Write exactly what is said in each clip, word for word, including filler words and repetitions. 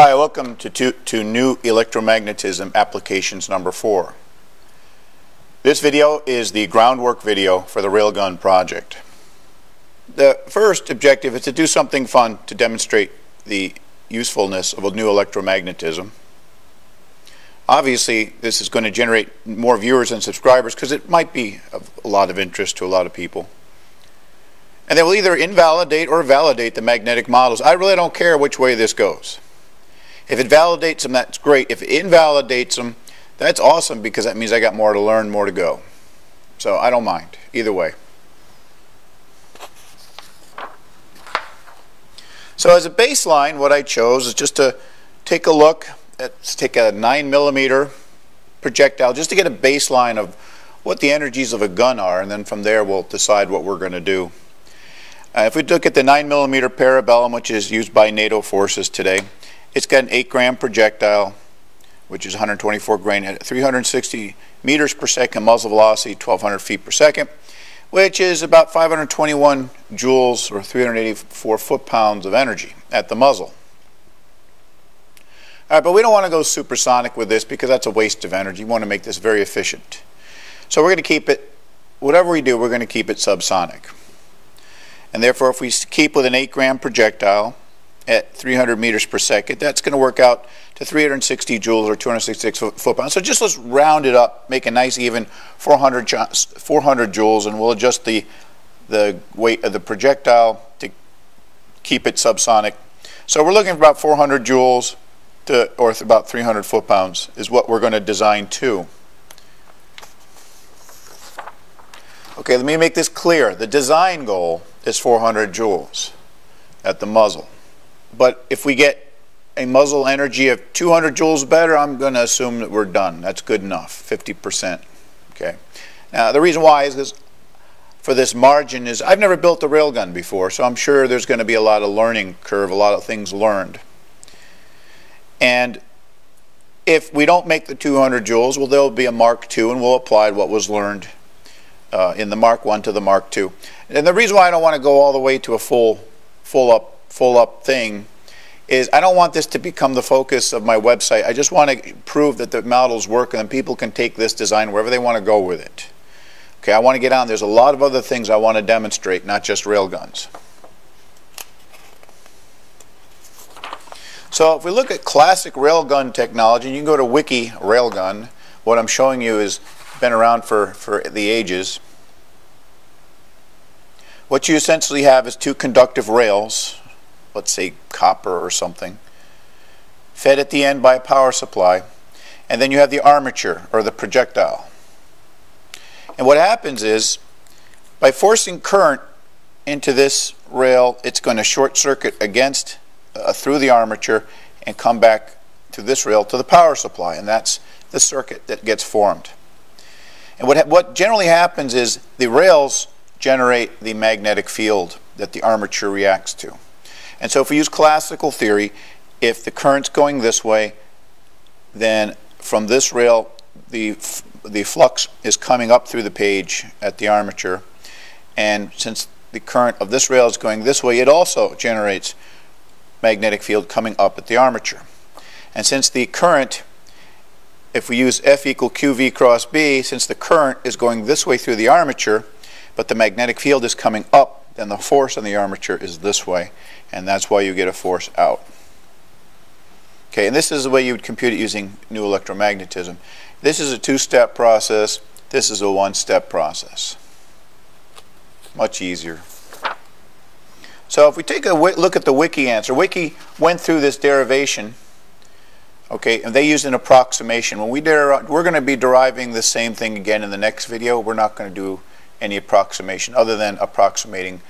Hi, welcome to, to, to New Electromagnetism Applications number four. This video is the groundwork video for the Railgun Project. The first objective is to do something fun to demonstrate the usefulness of a new electromagnetism. Obviously, this is going to generate more viewers and subscribers because it might be of a lot of interest to a lot of people. And they will either invalidate or validate the magnetic models. I really don't care which way this goes. If it validates them, that's great. If it invalidates them, that's awesome, because that means I got more to learn, more to go. So I don't mind either way. So as a baseline, what I chose is just to take a look at, let's take a nine millimeter projectile just to get a baseline of what the energies of a gun are, and then from there we'll decide what we're going to do. Uh, if we look at the nine millimeter Parabellum, which is used by NATO forces today, it's got an eight gram projectile, which is one hundred twenty-four grain at three hundred sixty meters per second muzzle velocity, twelve hundred feet per second, which is about five hundred twenty-one joules or three hundred eighty-four foot-pounds of energy at the muzzle. All right, but we don't want to go supersonic with this because that's a waste of energy. We want to make this very efficient. So we're going to keep it, whatever we do, we're going to keep it subsonic. And therefore, if we keep with an eight gram projectile at three hundred meters per second, that's going to work out to three hundred sixty joules or two hundred sixty-six foot-pounds. So just let's round it up, make a nice even four hundred joules, and we'll adjust the, the weight of the projectile to keep it subsonic. So we're looking for about four hundred joules to, or about three hundred foot-pounds is what we're going to design to. Okay, let me make this clear. The design goal is four hundred joules at the muzzle. But if we get a muzzle energy of two hundred joules better, I'm going to assume that we're done. That's good enough, fifty percent. Okay. Now, the reason why is this, for this margin is I've never built a railgun before, so I'm sure there's going to be a lot of learning curve, a lot of things learned. And if we don't make the two hundred joules, well, there will be a Mark two, and we'll apply what was learned uh, in the Mark one to the Mark two. And the reason why I don't want to go all the way to a full, full up, full up thing is I don't want this to become the focus of my website. I just want to prove that the models work and people can take this design wherever they want to go with it. Okay, I want to get on. There's a lot of other things I want to demonstrate, not just railguns. So if we look at classic railgun technology, you can go to Wiki Railgun. What I'm showing you has been around for, for the ages. What you essentially have is two conductive rails, let's say copper or something, fed at the end by a power supply, and then you have the armature or the projectile. And what happens is, by forcing current into this rail, it's going to short circuit against uh, through the armature and come back to this rail to the power supply, and that's the circuit that gets formed. And what ha what generally happens is the rails generate the magnetic field that the armature reacts to. And so if we use classical theory, if the current's going this way, then from this rail, the, the flux is coming up through the page at the armature. And since the current of this rail is going this way, it also generates magnetic field coming up at the armature. And since the current, if we use F equal Q V cross B, since the current is going this way through the armature, but the magnetic field is coming up, then the force on the armature is this way, and that's why you get a force out. Okay, and this is the way you would compute it using new electromagnetism. This is a two-step process. This is a one-step process. Much easier. So if we take a look at the Wiki answer, Wiki went through this derivation, okay, and they used an approximation. When we derive, we're going to be deriving the same thing again in the next video. We're not going to do any approximation other than approximating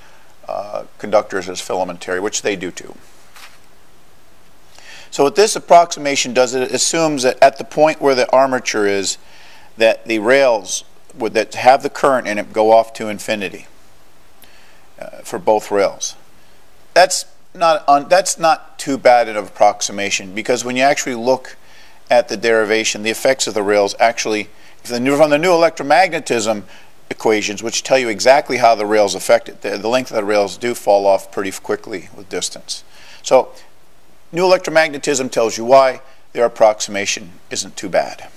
uh, conductors as filamentary, which they do too. So what this approximation does, it assumes that at the point where the armature is, that the rails would, that have the current in it, go off to infinity uh, for both rails. That's not un that's not too bad an approximation, because when you actually look at the derivation, the effects of the rails actually, if the new, from the new electromagnetism equations, which tell you exactly how the rails affect it. The, the length of the rails do fall off pretty quickly with distance. So New electromagnetism tells you why. Their approximation isn't too bad.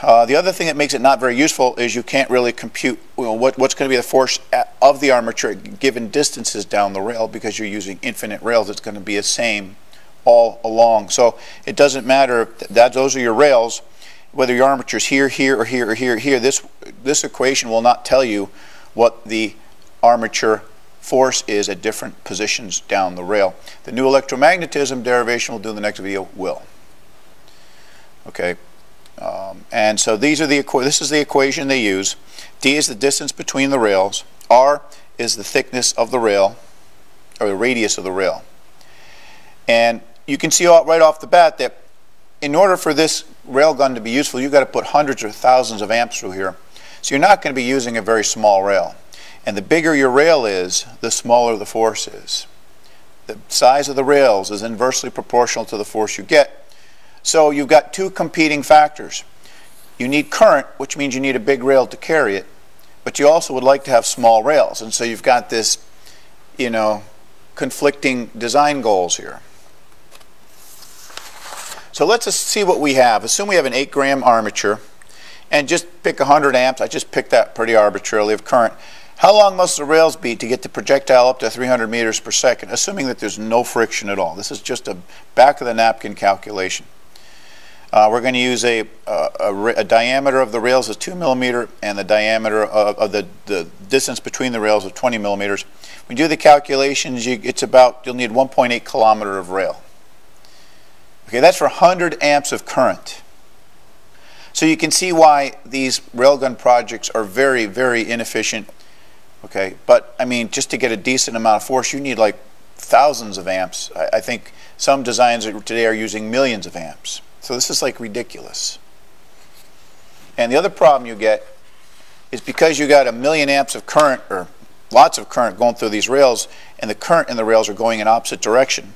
Uh, the other thing that makes it not very useful is you can't really compute you know, what, what's going to be the force at, of the armature at given distances down the rail, because you're using infinite rails. It's going to be the same all along. So it doesn't matter if that, those are your rails, whether your armature is here, here, or here, or here, or here. This, this equation will not tell you what the armature force is at different positions down the rail. The new electromagnetism derivation we'll do in the next video will. Okay. Um, and so these are the this is the equation they use. D is the distance between the rails. R is the thickness of the rail, or the radius of the rail. And you can see all, right off the bat that in order for this railgun to be useful, you've got to put hundreds or thousands of amps through here. So you're not going to be using a very small rail. And the bigger your rail is, the smaller the force is. The size of the rails is inversely proportional to the force you get. So you've got two competing factors. You need current, which means you need a big rail to carry it, but you also would like to have small rails. And so you've got this, you know, conflicting design goals here. So let's just see what we have. Assume we have an eight gram armature and just pick one hundred amps. I just picked that pretty arbitrarily of current. How long must the rails be to get the projectile up to three hundred meters per second, assuming that there's no friction at all? This is just a back of the napkin calculation. Uh, we're going to use a, uh, a, a diameter of the rails of two millimeters and the diameter of, of the, the distance between the rails of twenty millimeters. When you do the calculations, you, it's about, you'll need one point eight kilometers of rail. Okay, that's for one hundred amps of current. So you can see why these railgun projects are very, very inefficient. Okay, but I mean, just to get a decent amount of force, you need like thousands of amps. I, I think some designs today are using millions of amps. So this is like ridiculous. And the other problem you get is because you got a million amps of current, or lots of current going through these rails, and the current in the rails are going in opposite direction.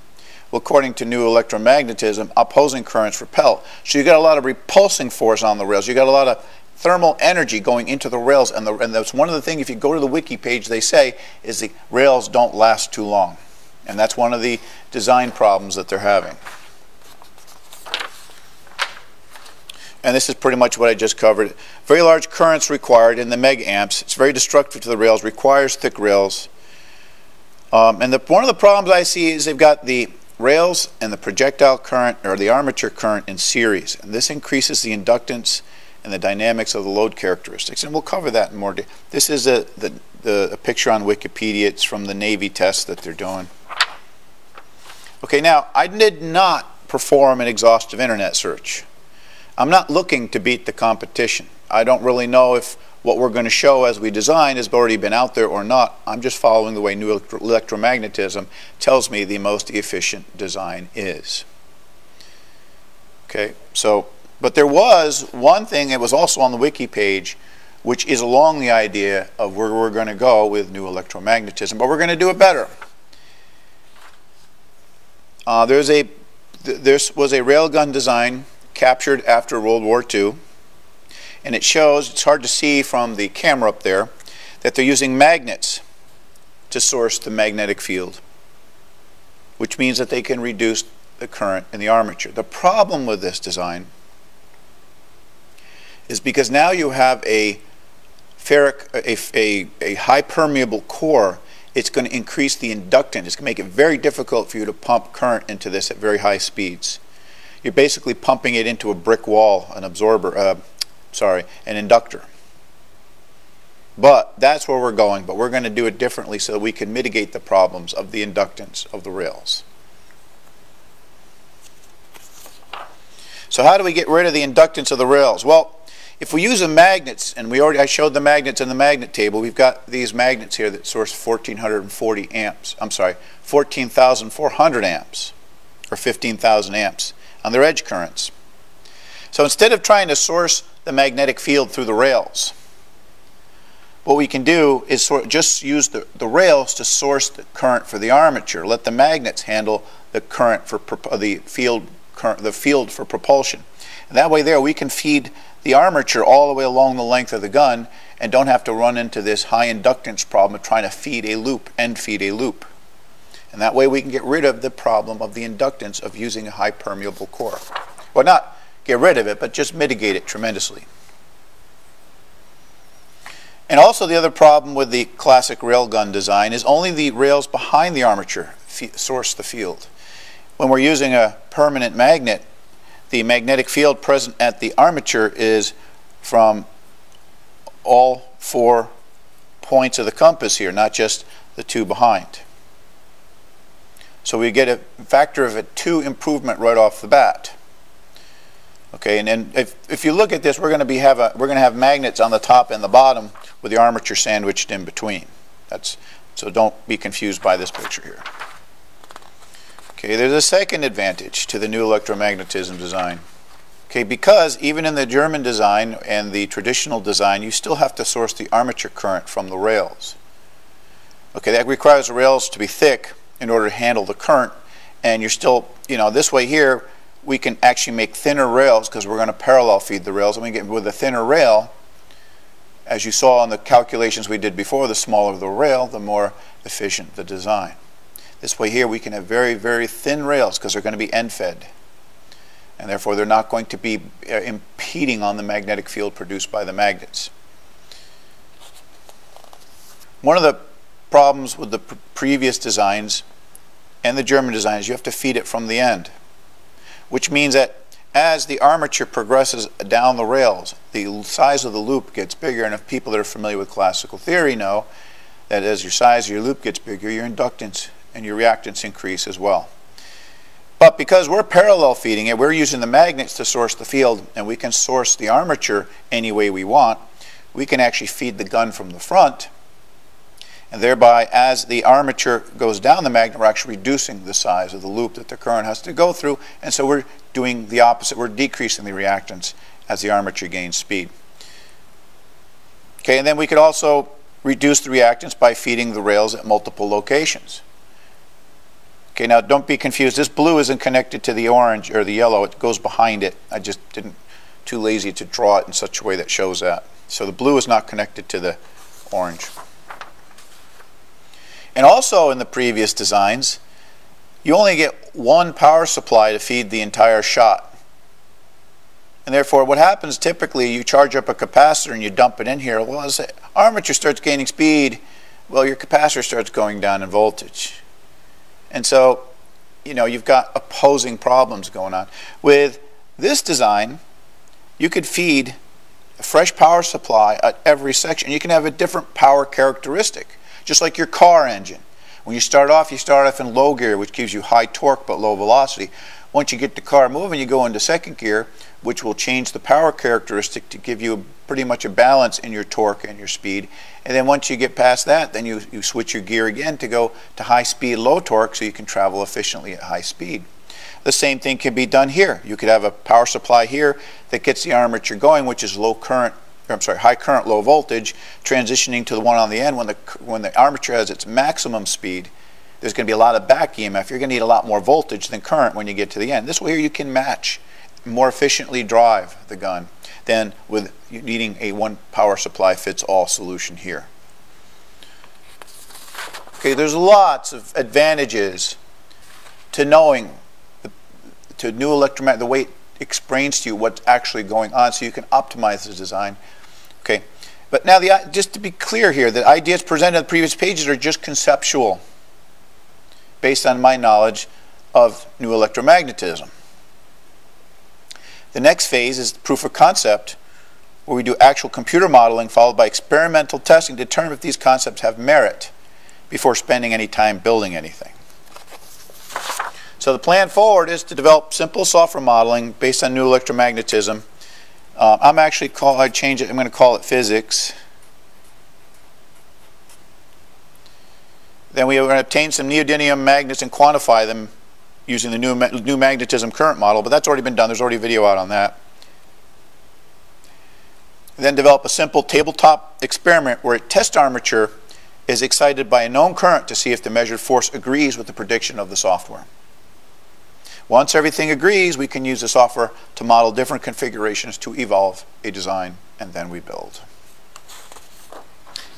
Well, according to new electromagnetism, opposing currents repel. So you got a lot of repulsing force on the rails. You got a lot of thermal energy going into the rails, and, the, and that's one of the things, if you go to the wiki page, they say is the rails don't last too long. And that's one of the design problems that they're having. And this is pretty much what I just covered. Very large currents required in the meg amps. It's very destructive to the rails, requires thick rails. Um, and the, one of the problems I see is they've got the rails and the projectile current, or the armature current, in series. And this increases the inductance and the dynamics of the load characteristics. And we'll cover that in more detail. This is a, the, the, a picture on Wikipedia. It's from the Navy test that they're doing. Okay, now, I did not perform an exhaustive internet search. I'm not looking to beat the competition. I don't really know if what we're going to show as we design has already been out there or not. I'm just following the way new electro electromagnetism tells me the most efficient design is. Okay, so, but there was one thing that was also on the wiki page, which is along the idea of where we're going to go with new electromagnetism, but we're going to do it better. Uh, there's a, th this was a railgun design captured after World War Two, and it shows, it's hard to see from the camera up there, that they're using magnets to source the magnetic field, which means that they can reduce the current in the armature. The problem with this design is because now you have a ferric, a, a, a high permeable core, it's going to increase the inductance. It's going to make it very difficult for you to pump current into this at very high speeds. You're basically pumping it into a brick wall, an absorber, uh, sorry, an inductor. But that's where we're going, but we're going to do it differently so that we can mitigate the problems of the inductance of the rails. So how do we get rid of the inductance of the rails? Well, if we use the magnets, and we already, I showed the magnets in the magnet table, we've got these magnets here that source fourteen forty amps, I'm sorry, fourteen thousand four hundred amps, or fifteen thousand amps. On their edge currents. So instead of trying to source the magnetic field through the rails, what we can do is sort just use the, the rails to source the current for the armature. Let the magnets handle the current for the field, current, the field for propulsion. And that way there we can feed the armature all the way along the length of the gun and don't have to run into this high inductance problem of trying to feed a loop and feed a loop. And that way we can get rid of the problem of the inductance of using a high permeable core. Well, not get rid of it, but just mitigate it tremendously. And also the other problem with the classic railgun design is only the rails behind the armature source the field. When we're using a permanent magnet, the magnetic field present at the armature is from all four points of the compass here, not just the two behind. So we get a factor of a two improvement right off the bat. Okay, and then if, if you look at this, we're going to be have a we're going to have magnets on the top and the bottom with the armature sandwiched in between. That's so don't be confused by this picture here. Okay, there's a second advantage to the new electromagnetism design. Okay, because even in the German design and the traditional design, you still have to source the armature current from the rails. Okay, that requires the rails to be thick in order to handle the current, and you're still, you know, this way here, we can actually make thinner rails because we're going to parallel feed the rails, and we get with a thinner rail, as you saw in the calculations we did before, the smaller the rail, the more efficient the design. This way here, we can have very, very thin rails because they're going to be end-fed. And therefore, they're not going to be uh, impeding on the magnetic field produced by the magnets. One of the problems with the pr previous designs and the German designs, you have to feed it from the end, which means that as the armature progresses down the rails, the size of the loop gets bigger. And if people that are familiar with classical theory know that as your size of your loop gets bigger, your inductance and your reactance increase as well. But because we're parallel feeding it, we're using the magnets to source the field, and we can source the armature any way we want. We can actually feed the gun from the front, and thereby as the armature goes down the magnet, we're actually reducing the size of the loop that the current has to go through, and so we're doing the opposite. We're decreasing the reactance as the armature gains speed. Okay, and then we could also reduce the reactance by feeding the rails at multiple locations. Okay, now don't be confused. This blue isn't connected to the orange or the yellow. It goes behind it. I just didn't, too lazy to draw it in such a way that shows that. So the blue is not connected to the orange. And also in the previous designs, you only get one power supply to feed the entire shot. And therefore, what happens typically, you charge up a capacitor and you dump it in here. Well, as the armature starts gaining speed, well, your capacitor starts going down in voltage. And so, you know, you've got opposing problems going on. With this design, you could feed a fresh power supply at every section. You can have a different power characteristic, just like your car engine. When you start off, you start off in low gear, which gives you high torque but low velocity. Once you get the car moving, you go into second gear, which will change the power characteristic to give you pretty much a balance in your torque and your speed. And then once you get past that, then you, you switch your gear again to go to high speed, low torque, so you can travel efficiently at high speed. The same thing can be done here. You could have a power supply here that gets the armature going, which is low current, or I'm sorry, high current, low voltage, transitioning to the one on the end when the, when the armature has its maximum speed. There's going to be a lot of back E M F. You're going to need a lot more voltage than current when you get to the end. This way here you can match, more efficiently drive the gun than with needing a one power supply fits all solution here. Okay, there's lots of advantages to knowing the, to new electromagnet, the way it explains to you what's actually going on so you can optimize the design. Okay, but now the, just to be clear here, the ideas presented on the previous pages are just conceptual, based on my knowledge of new electromagnetism. The next phase is proof of concept, where we do actual computer modeling followed by experimental testing to determine if these concepts have merit before spending any time building anything. So the plan forward is to develop simple software modeling based on new electromagnetism. Uh, I'm actually call I change it. I'm going to call it physics. Then we are going to obtain some neodymium magnets and quantify them using the new, ma new magnetism current model, but that's already been done. There's already a video out on that. Then develop a simple tabletop experiment where a test armature is excited by a known current to see if the measured force agrees with the prediction of the software. Once everything agrees, we can use the software to model different configurations to evolve a design, and then we build.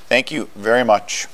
Thank you very much.